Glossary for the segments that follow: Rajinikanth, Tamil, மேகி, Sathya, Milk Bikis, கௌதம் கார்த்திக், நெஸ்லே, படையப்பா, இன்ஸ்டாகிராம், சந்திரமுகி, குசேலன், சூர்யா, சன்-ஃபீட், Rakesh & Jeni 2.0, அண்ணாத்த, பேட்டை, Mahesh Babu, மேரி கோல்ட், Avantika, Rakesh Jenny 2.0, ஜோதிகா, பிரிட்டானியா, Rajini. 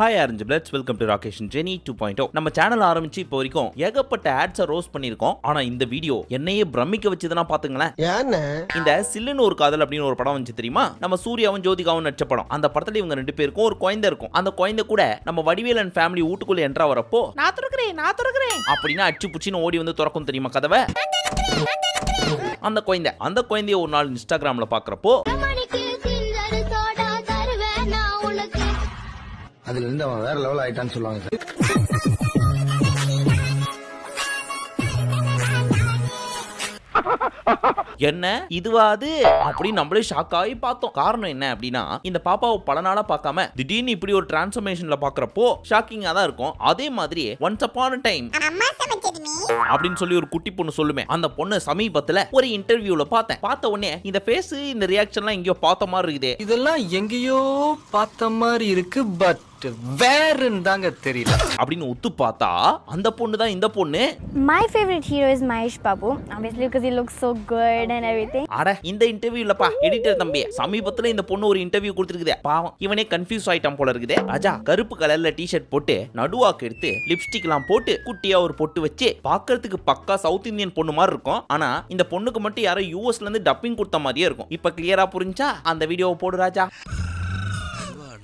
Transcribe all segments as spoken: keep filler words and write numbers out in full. Hi Orange Bloods, welcome to Rakesh Jenny two point oh. நம்ம channel ஆரம்பிச்சு இப்போ வரைக்கும் ஏகப்பட்ட ads ரோஸ்ட் பண்ணிருக்கோம். ஆனா இந்த வீடியோ என்னையே பிரமிக்க வச்சதுனா பாத்துங்களே. ஏன்னா இந்த சில்லுன்னு ஒரு காதல் அப்படின ஒரு படம் வந்து தெரியுமா? நம்ம சூர்யாவும் ஜோதிகாவும் நடிச்ச படம். அந்த படத்துல இவங்க ரெண்டு பேருக்கும் ஒரு குழந்தை இருக்கும். அந்த குழந்தை கூட நம்ம வடிவேலன் ஃபேமிலி ஊட்டுக்குள்ள என்ட்ரா வரப்போ நான் துறக்குறேன் நான் துறக்குறேன் அப்படினா அச்சு புச்சின ஓடி வந்து துறக்கும் தெரியுமா கதவை. அந்த குழந்தை அந்த குழந்தையை ஒரு நாள் இன்ஸ்டாகிராம்ல பார்க்கறப்போ அதுல இருந்து அவன் வேற லெவல் ஆயிட்டான்னு சொல்லுவாங்க சார். என்ன இதுவாது அப்படி நம்மளே ஷாக் ஆகி பார்த்தோம். காரணம் என்ன அப்படின்னா இந்த பாப்பாவை பல நாளா பார்க்காம திடீர்னு இப்படி ஒரு டிரான்ஸ்ஃபர்மேஷன்ல பாக்குறப்போ ஷாக்கிங்கா தான் இருக்கும். அதே மாதிரி ஒன்ஸ் அப்பான் டைம் அப்படின்னு சொல்லி ஒரு குட்டி பொண்ணு சொல்லுமே, அந்த பொண்ணு சமீபத்துல ஒரு இன்டர்வியூல பார்த்தேன். பார்த்த உடனே இந்த ஃபேஸ் இந்த ரியாக்ஷன்லாம் எங்கேயோ பார்த்த மாதிரி இருக்குது, இதெல்லாம் எங்கேயோ பார்த்த மாதிரி இருக்கு, பட் வேறன்னு தாங்க தெரியல அப்படின்னு ஒத்து பார்த்தா அந்த பொண்ணு தான் இந்த பொண்ணு. My favorite hero is Mahesh Babu, obviously because he looks so good and everything. அட இந்த இன்டர்வியூ இல்லப்பா எடிட்டர் தம்பி, சமீபத்துல இந்த பொண்ணு ஒரு இன்டர்வியூ கொடுத்திருக்குதே, பாவம் இவனே கன்ஃபியூஸ் ஆயிட்டான் போல இருக்குதே. ராஜா கருப்பு கலர்ல டீ-ஷர்ட் போட்டு நடுவாக்கு எடுத்து லிப்ஸ்டிக்லாம் போட்டு குட்டியா ஒரு பொட்டு வச்சு பார்க்கிறதுக்கு பக்கா சவுத் இந்தியன் பொண்ணு மாதிரி இருக்கும். ஆனா இந்த பொண்ணுக்கு மட்டும் யாரோ யூஎஸ்ல இருந்து டப்பிங் கொடுத்த மாதிரியே இருக்கும். இப்ப கிளியரா புரிஞ்சா அந்த வீடியோவை போடு ராஜா.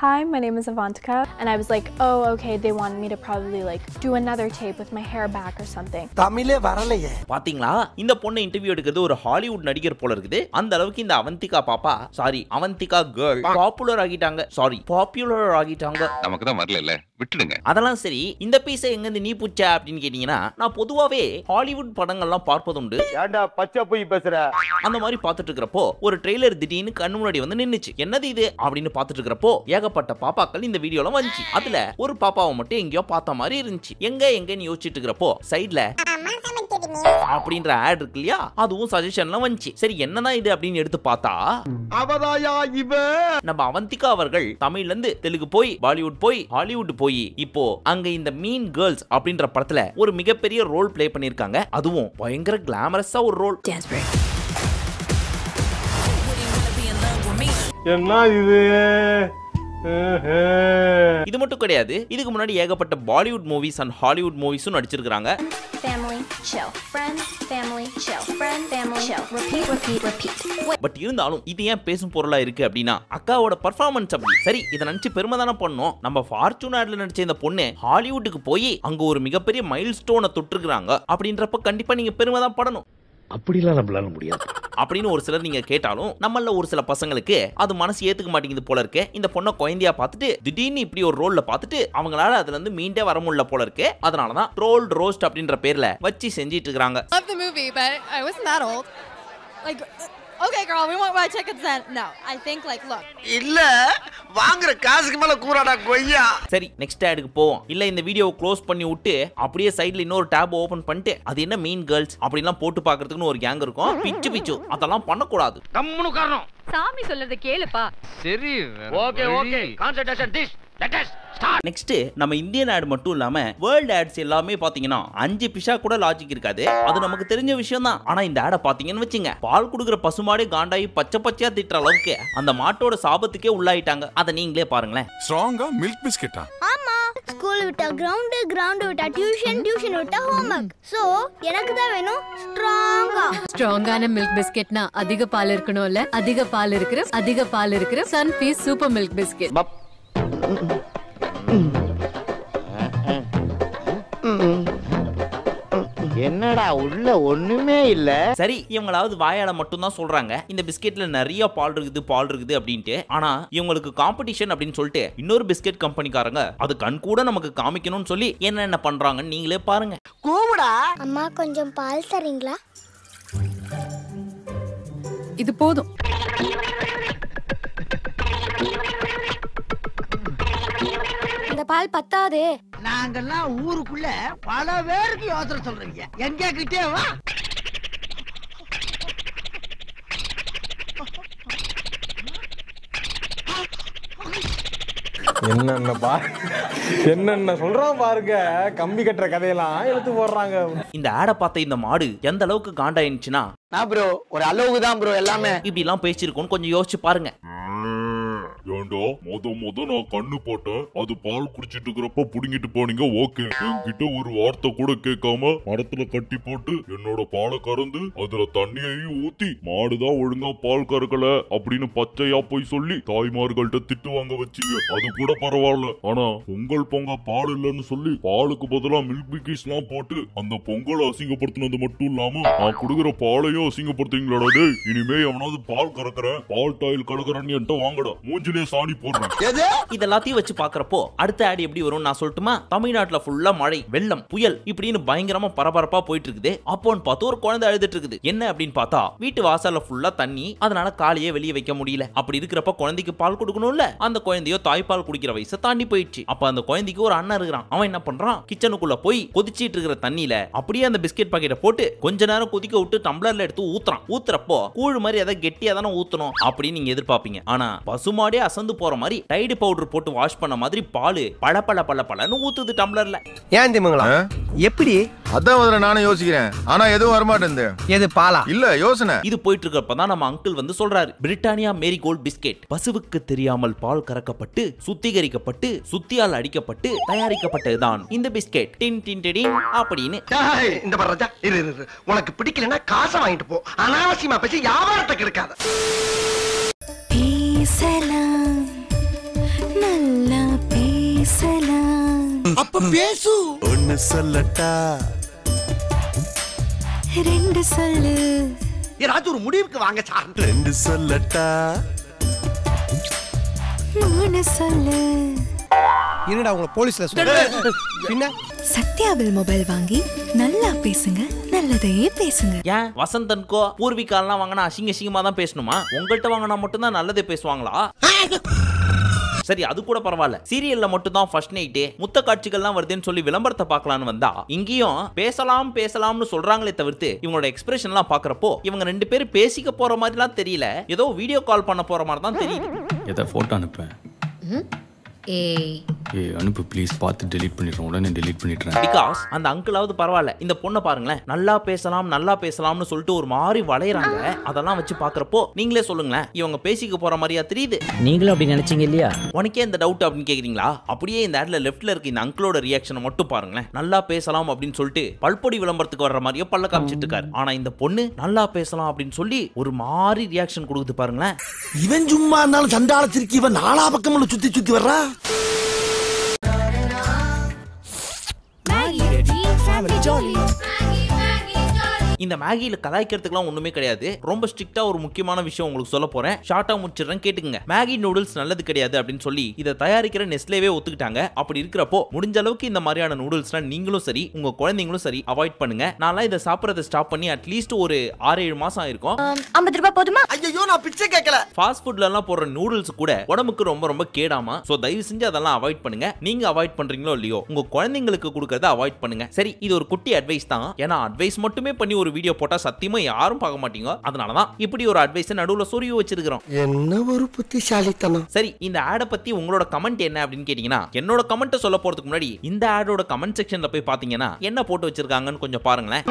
Hi, my name is Avantika and I was like, oh okay, they want me to probably like do another tape with my hair back or something. தமிழே வரலையே. பாத்தீங்களா இந்த பொண்ணு இன்டர்வியூ எடுக்கிறது ஒரு ஹாலிவுட் நடிகர் போல இருக்குது. அந்த அளவுக்கு இந்த அவந்திகா பாப்பா, சாரி அவந்திகா கேர்ள் பாப்புலர் ஆகிட்டாங்க. சாரி பாப்புலர் ஆகிட்டாங்க. நமக்கு தான் வரலல, விட்டுடுங்க அதெல்லாம். சரி இந்த பீஸ் எங்க இருந்து நீ புச்ச அப்படினு கேட்டிங்கனா, நான் பொதுவாவே ஹாலிவுட் படங்கள்லாம் பார்ப்பது உண்டு. ஏண்டா பச்சை போய் பேசுற அந்த மாதிரி பார்த்துட்டு இருக்கறப்போ ஒரு ட்ரைலர் திடீர்னு கண்ணு முன்னாடி வந்து நின்னுச்சு. என்னது இது அப்படினு பார்த்துட்டு அப்போ ஏகப்பட்ட பாப்பாக்கள் இந்த வீடியோல வந்துச்சு. அதுல ஒரு பாப்பாவை மட்டும் எங்கயோ பார்த்த மாதிரி இருந்துச்சு. எங்க எங்கன்னு யோசிச்சுட்டு இருக்கிறப்போ சைட்ல அப்படின்ற ஆட் இருக்கு இல்லையா, அதுவும் சஜஷன்லாம் வந்துச்சு. சரி என்னதான் இது அப்படின்னு எடுத்து பார்த்தா அவதாயா இவ நம்ம அவந்திகா அவர்கள் தமிழ்ல இருந்து தெலுங்கு போய் பாலிவுட் போய் ஹாலிவுட் போய் இப்போ அங்க இந்த மீன் கேர்ள்ஸ் அப்படின்ற படத்துல ஒரு மிகப்பெரிய ரோல் பிளே பண்ணிருக்காங்க. அதுவும் பயங்கர கிளாமரஸா ஒரு ரோல். என்ன இது இது மட்டும் கிடையாது, இதுக்கு முன்னாடி ஏகப்பட்ட பாலிவுட் மூவிஸ் அண்ட் ஹாலிவுட் மூவிஸும் நடிச்சிருக்காங்க. பட் இருந்தாலும் இது ஏன் பேசும் பொருளா இருக்கு அப்படின்னா அக்காவோட பெர்ஃபார்மன்ஸ் அப்படி. சரி இதை நினைச்சு பெருமை தானே பண்ணோம். நம்ம ஃபார்ச்சூன் ஆட்ல நடிச்ச இந்த பொண்ணு ஹாலிவுட்டுக்கு போய் அங்க ஒரு மிகப்பெரிய மைல் ஸ்டோனை தொட்டிருக்கிறாங்க அப்படின்றப்ப கண்டிப்பா நீங்க பெருமை தான் படணும். அப்படிலாம் நம்மளால முடியாது அப்படின்னு ஒரு சிலர் நீங்க கேட்டாலும் நம்மள ஒரு சில பசங்களுக்கு அது மனசு ஏத்துக்க மாட்டேங்குது போல இருக்கு. இந்த பொண்ணை குழந்தையா பார்த்துட்டு திடீர்னு இப்படி ஒரு ரோல்ல பார்த்துட்டு அவங்களால அதுல இருந்து மீண்டே வர முடியல போல இருக்கு. அதனாலதான் ட்ரோல் ரோஸ்ட் அப்படின்ற பேர்ல வச்சு செஞ்சிட்டு இருக்காங்க. Okay girl, we won't buy tickets then. No, I think like look. இல்ல வாங்குற காசுக்கு மேல கூராடா கொய்யா. சரி நெக்ஸ்ட் ஆட்க்கு போவோம். இல்ல இந்த வீடியோவை க்ளோஸ் பண்ணி விட்டு அப்படியே சைடுல இன்னொரு டாப் ஓபன் பண்ணிட்டு அது என்ன மீன் கேர்ள்ஸ் அப்படிலாம் போட்டு பார்க்கிறதுக்கு ஒரு கேங் இருக்கும். பிச்சு பிச்சு அதெல்லாம் பண்ண கூடாது. கம்முனு காரணம் சாமி சொல்றத கேளுப்பா. சரி okay okay concentration this let us start. Next நம்ம இந்தியன் ஆட் மட்டும் இல்லாம வேர்ல்ட் ஆட்ஸ் எல்லாமே பாத்தீங்கன்னா அஞ்சு பிஷா கூட லாஜிக் இருக்காது. அது நமக்கு தெரிஞ்ச விஷயம் தான். ஆனா இந்த ஆட பாத்தீங்கன்னு வச்சுங்க, பால் குடுக்குற பசுமாடு காண்டாயி பச்சை பச்சையா திட்டுற அளவுக்கு அந்த மாட்டோட சாபத்துக்கே உள்ளாயிட்டாங்க. அதை நீங்களே பாருங்களேன். ஸ்ட்ராங்கா மில்க் பிஸ்கட்டா? ஆமா, ஸ்கூல் விட்டா கிரவுண்ட், கிரவுண்ட் விட்டா டியூஷன், டியூஷன் விட்டா ஹோம் வொர்க். சோ எனக்கு தான் வேணும் ஸ்ட்ராங்கா. ஸ்ட்ராங்கான மில்க் பிஸ்கட்னா அதிக பால் இருக்கணும்ல. அதிக பால் இருக்குற அதிக பால் இருக்குற சன்-ஃபீட் சூப்பர் மில்க் பிஸ்கட். என்னடா உள்ள ஒண்ணுமே இல்ல. சரி இவங்களாவது வாயால மட்டும் தான் சொல்றாங்க இந்த பிஸ்கெட்ல நிறைய பால் இருக்குது பால் இருக்குது அப்படின்ட்டு. ஆனா இவங்களுக்கு காம்படிஷன் அப்படின்னு சொல்லிட்டு இன்னொரு பிஸ்கெட் கம்பெனிக்காரங்க அது கண் கூட நமக்கு காமிக்கணும்னு சொல்லி என்னென்ன பண்றாங்கன்னு நீங்களே பாருங்க. கூடா அம்மா கொஞ்சம் பால் தரீங்களா? இது போதும். பால் பத்தாது. நாங்கெல்லாம் ஊருக்குள்ள பல பேருக்கு யோசனை சொல்றீங்க, எங்க கிட்டே வா. என்னென்ன பா என்னென்ன சொல்றான் பாருங்க. கம்பி கட்டுற கதையெல்லாம் எழுத்து போடுறாங்க. இந்த ஆடை பார்த்த இந்த மாடு எந்த அளவுக்கு காண்டாயிருந்துச்சுன்னா நான் ப்ரோ ஒரு அளவுக்கு தான் ப்ரோ எல்லாமே இப்படி எல்லாம் பேசிருக்கோன்னு கொஞ்சம் யோசிச்சு பாருங்க. வேண்டா. மொத மொத நான் கண்ணு போட்டேன். அது பால் குடிச்சிட்டு இருக்கிறப்ப புடுங்கிட்டு போனீங்க. ஓகே, என்கிட்ட ஒரு வார்த்தை கூட கேட்காம மரத்துல கட்டி போட்டு என்னோட பாலை கறந்து அதுல தண்ணியையும் ஊத்தி மாடுதான் ஒழுங்கா பால் கறக்கல அப்படின்னு பச்சையா போய் சொல்லி தாய்மார்கள்ட்ட திட்டு வாங்க வச்சீங்க. அது கூட பரவாயில்ல. ஆனா பொங்கல் பொங்க பால் இல்லன்னு சொல்லி பாலுக்கு பதிலா மில்க் பிக்கிஸ் எல்லாம் போட்டு அந்த பொங்கல் அசிங்கப்படுத்தினது மட்டும் இல்லாம நான் கொடுக்குற பாலையும் அசிங்கப்படுத்தீங்களா? டேய், இனிமே எவனாவது பால் கறக்குற பால் டாயில் கலக்குறன்னு என்கிட்ட வாங்கடா, மூஞ்சிலே சாணி போடுறேன். இதெல்லாத்தையும் வச்சு பாக்குறப்போ அடுத்த ஆடி எப்படி வரும் நான் சொல்லட்டுமா? தமிழ்நாட்டுல ஃபுல்லா மழை, வெள்ளம், புயல் இப்படின்னு பயங்கரமா பரபரப்பா போயிட்டு இருக்குது. அப்போன்னு பார்த்து ஒரு குழந்தை அழுதுட்டு இருக்குது. என்ன அப்படின்னு பார்த்தா வீட்டு வாசல்ல ஃபுல்லா தண்ணி, அதனால காலையே வெளியே வைக்க முடியல. அப்படி இருக்கிறப்ப குழந்தைக்கு பால் கொடுக்கணும்ல, அந்த குழந்தையோ தாய்ப்பால் குடிக்கிற வயசை தாண்டி போயிடுச்சு. அப்ப அந்த குழந்தைக்கு ஒரு அண்ணன் இருக்கிறான். அவன் என்ன பண்றான், கிச்சனுக்குள்ள போய் கொதிச்சிட்டு இருக்கிற தண்ணியில அப்படியே அந்த பிஸ்கெட் பாக்கெட்டை போட்டு கொஞ்ச நேரம் கொதிக்க விட்டு டம்ளர்ல எடுத்து ஊத்துறான். ஊத்துறப்போ கூழ் மாதிரி அதை கெட்டியா தானே ஊத்தணும் அப்படின்னு நீங்க எதிர்பார்ப்பீங்க. ஆனா பசுமாடே அசந்து போற மாதிரி டைடு பவுடர் போட்டு வாஷ் பண்ண மாதிரி பால் பல பல பல பலன்னு ஊத்துது டம்ளர்ல. ஏன் தெரியுங்களா எப்படி அதான் நானும் யோசிக்கிறேன். ஆனா எதுவும் வரமாட்டேன். எது பாலா இல்ல யோசனை? இது போயிட்டு இருக்கிறப்பதான் நம்ம அங்கிள் வந்து சொல்றாரு, பிரிட்டானியா மேரி கோல்ட் பிஸ்கெட் பசுவுக்கு தெரியாமல் பால் கறக்கப்பட்டு சுத்திகரிக்கப்பட்டு சுத்தியால் அடிக்கப்பட்டு தயாரிக்கப்பட்டதுதான் இந்த பிஸ்கெட். டின் டின் டின் அப்படின்னு இந்த பரஜா இரு இரு உனக்கு பிடிக்கலனா காசை வாங்கிட்டு போ, அனாவசியமா பேசி வியாபாரத்துக்கு இருக்காத. பேசலாம் நல்லா பேசலாம். அப்ப பேசு. ஒன்னு சொல்லட்டா ரெண்டு சொல்லு. ஏராது ஒரு முடிவுக்கு வாங்க சார். ரெண்டு சொல்லட்டா மூணு சொல்லு. என்னடா உங்களை போலீஸ்ல சொல்றேன். பின்ன சத்யாவில் மொபைல் வாங்கி நல்லா பேசுங்க, நல்லதே பேசுங்க. ஏன் வசந்தன்கோ பூர்விகாலாம் வாங்கினா அசிங்க அசிங்கமா தான் பேசணுமா? உங்கள்கிட்ட வாங்கினா மட்டும் தான் நல்லதே பேசுவாங்களா? சரி, அது கூட பரவாயில்ல. சீரியல்ல மட்டும் தான் ஃபர்ஸ்ட் நைட் முத்த காட்சிகள்லாம் வருதுன்னு சொல்லி விளம்பரத்தை பார்க்கலாம்னு வந்தா இங்கேயும் பேசலாம் பேசலாம்னு சொல்றாங்களே தவிர்த்து இவங்களோட எக்ஸ்பிரஷன்லாம் பார்க்கறப்போ இவங்க ரெண்டு பேரும் பேசிக்க போற மாதிரிலாம் தெரியல. ஏதோ வீடியோ கால் பண்ண போற மாதிரி தான் தெரியுது. ஏதோ போட்டோ அனுப்பேன். ஏய் ஏய் அனுப்பு ப்ளீஸ். பார்த்து delete பண்ணிடுறேன். உடனே delete பண்ணிடுறேன். because அந்த அங்கிளாவது பரவாயில்ல, இந்த பொண்ணை பாருங்களேன், நல்லா பேசலாம் நல்லா பேசலாம்னு சொல்லிட்டு ஒரு மாதிரி வளையறாங்க. அதெல்லாம் வச்சு பார்க்கறப்போ நீங்களே சொல்லுங்களேன், இவங்க பேசிக்க போற மாதிரியா தெரியுது? நீங்களும் அப்படி நினைச்சீங்க இல்லையா? உனக்கே இந்த டவுட் அப்படின்னு கேக்குறீங்களா? அப்படியே இந்த ஆட்ல லெஃப்ட்ல இருக்க இந்த அங்கிளோட ரியாக்ஷனை மட்டும் பாருங்களேன். நல்லா பேசலாம் அப்படின்னு சொல்லிட்டு பல்பொடி விளம்பரத்துக்கு வர்ற மாதிரியோ பல்ல காமிச்சிட்டு இருக்காரு. ஆனா இந்த பொண்ணு நல்லா பேசலாம் அப்படின்னு சொல்லி ஒரு மாதிரி ரியாக்ஷன் கொடுக்குது பாருங்களேன். இவன் சும்மா இருந்தாலும் சண்டாளத்திற்கு இவன் நாலா பக்கம் சுத்தி சுத்தி வர்றா. இந்த மேகியில கலாய்க்கிறதுக்குலாம் ஒண்ணுமே கிடையாது. ரொம்ப ஸ்ட்ரிக்டா ஒரு முக்கியமான விஷயம் உங்களுக்கு சொல்ல போறேன். ஷார்ட்டா முடிச்சிடுறேன், கேட்டுக்கங்க. மேகி நூடுல்ஸ் நல்லது கிடையாது அப்படின்னு சொல்லி இதை தயாரிக்கிற நெஸ்லேவே ஒத்துக்கிட்டாங்க. அப்படி இருக்கிறப்போ முடிஞ்ச அளவுக்கு இந்த மாதிரியான நூடுல்ஸ்னா நீங்களும் சரி உங்க குழந்தைங்களும் சரி அவாய்ட் பண்ணுங்க. நான்லாம் இதை சாப்பிடறதை ஸ்டாப் பண்ணி அட்லீஸ்ட் ஒரு ஆறு ஏழு மாசம் ஆயிருக்கும். ஐம்பது ரூபாய் போதுமா? ஐயோ நான் பிச்சை கேட்கல. ஃபாஸ்ட் ஃபுட்ல எல்லாம் போடுற நூடுல்ஸ் கூட உடம்புக்கு ரொம்ப ரொம்ப கேடாமா. சோ தயவு செஞ்சு அதெல்லாம் அவாய்ட் பண்ணுங்க. நீங்க அவாய்ட் பண்றீங்களோ இல்லையோ உங்க குழந்தைங்களுக்கு கொடுக்கறத அவாய்ட் பண்ணுங்க. சரி, இது ஒரு குட்டி அட்வைஸ் தான். ஏன்னா அட்வைஸ் மட்டுமே பண்ணி ஒரு வீடியோ போட்டா சத்தியமா யாரும் பார்க்க மாட்டீங்க. அதனால தான் இப்படி ஒரு அட்வைஸ் நடுவுல சூரிய வச்சிருக்கோம். என்ன ஒரு புத்திசாலித்தனம். சரி, இந்த ஆட் பத்தி உங்களோட கமெண்ட் என்ன அப்படின்னு கேட்டீங்கன்னா, என்னோட கமெண்ட் சொல்ல போறதுக்கு முன்னாடி இந்த ஆடோட கமெண்ட் செக்ஷன்ல போய் பாத்தீங்கன்னா என்ன போட்டு வச்சிருக்காங்கன்னு கொஞ்சம் பாருங்களேன்.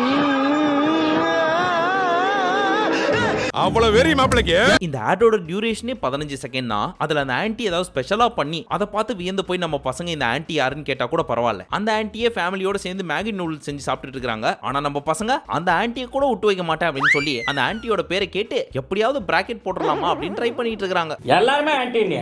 அவ்வளவு வெரி மாப்ளக்கே. இந்த ஆடோட டியூரேஷனே பதினஞ்சு செகண்ட் தான். அதுல அந்த ஆன்ட்டி ஏதாவது ஸ்பெஷலா பண்ணி அதை பார்த்து வியந்து போய் நம்ம பசங்க இந்த ஆன்ட்டி யாருன்னு கேட்டா கூட பரவாயில்ல. அந்த ஆன்ட்டியே ஃபேமிலியோட சேர்ந்து மேகி நூடுல்ஸ் செஞ்சு சாப்பிட்டுட்டு இருக்காங்க. ஆனா நம்ம பசங்க அந்த ஆன்ட்டியை கூட விட்டு வைக்க மாட்டேன் அப்படின்னு சொல்லி அந்த ஆன்ட்டியோட பேரை கேட்டு எப்படியாவது பிராக்கெட் போட்டுடலாமா அப்படின்னு ட்ரை பண்ணிட்டு இருக்காங்க எல்லாருமே ஆன்ட்டின்னு.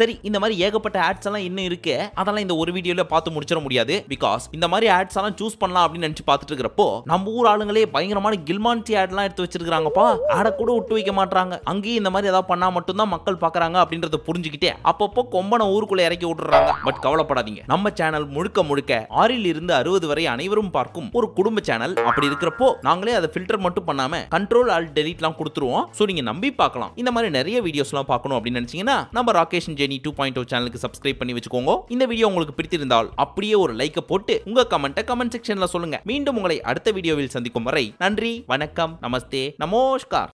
சரி, இந்த மாதிரி ஏகப்பட்ட ஆட்ஸ் எல்லாம் இன்னும் இருக்கு. அதெல்லாம் இந்த ஒரு வீடியோல பார்த்து முடிச்சிட முடியாது. பிகாஸ் இந்த மாதிரி ஆட்ஸ் எல்லாம் சூஸ் பண்ணலாம் அப்படின்னு நினைச்சு பார்த்துட்டு இருக்கிறப்போ நம்ம ஊர் ஆளுங்களே பயங்கரமான கில்மான்சி ஆட் எல்லாம் எடுத்து வச்சிருக்காங்கப்பா. ஆடை கூட விட்டு வைக்க மாட்டாங்க. அங்கேயும் இந்த மாதிரி ஏதாவது பண்ணா மட்டும்தான் மக்கள் பாக்குறாங்க அப்படின்றத புரிஞ்சுக்கிட்டே அப்பப்போ கொம்பனை ஊருக்குள்ள இறக்கி விட்டுறாங்க. பட் கவலைப்படாதீங்க, நம்ம சேனல் முழுக்க முழுக்க ஆறில் இருந்து அறுபது வரை அனைவரும் பார்க்கும் ஒரு குடும்ப சேனல். அப்படி இருக்கிறப்போ நாங்களே அதை ஃபில்டர் மட்டும் பண்ணாம கண்ட்ரோல் ஆல் டெலிட் எல்லாம் கொடுத்துருவோம். சோ நீங்க நம்பி பார்க்கலாம். இந்த மாதிரி நிறைய வீடியோஸ் எல்லாம் பார்க்கணும் அப்படின்னு நினைச்சீங்கன்னா நம்ம Rakesh Jeni two point oh சேனலுக்கு சப்ஸ்கிரைப் பண்ணி வச்சுக்கோங்க. இந்த வீடியோ உங்களுக்கு பிடித்திருந்தால் அப்படியே ஒரு லைக் போட்டு உங்க கமெண்ட்டை கமெண்ட் செக்ஷன்ல சொல்லுங்க. மீண்டும் உங்களை அடுத்த வீடியோவில் சந்திக்கும் வரை நன்றி, வணக்கம், நமஸ்தே, நமஸ்கார்.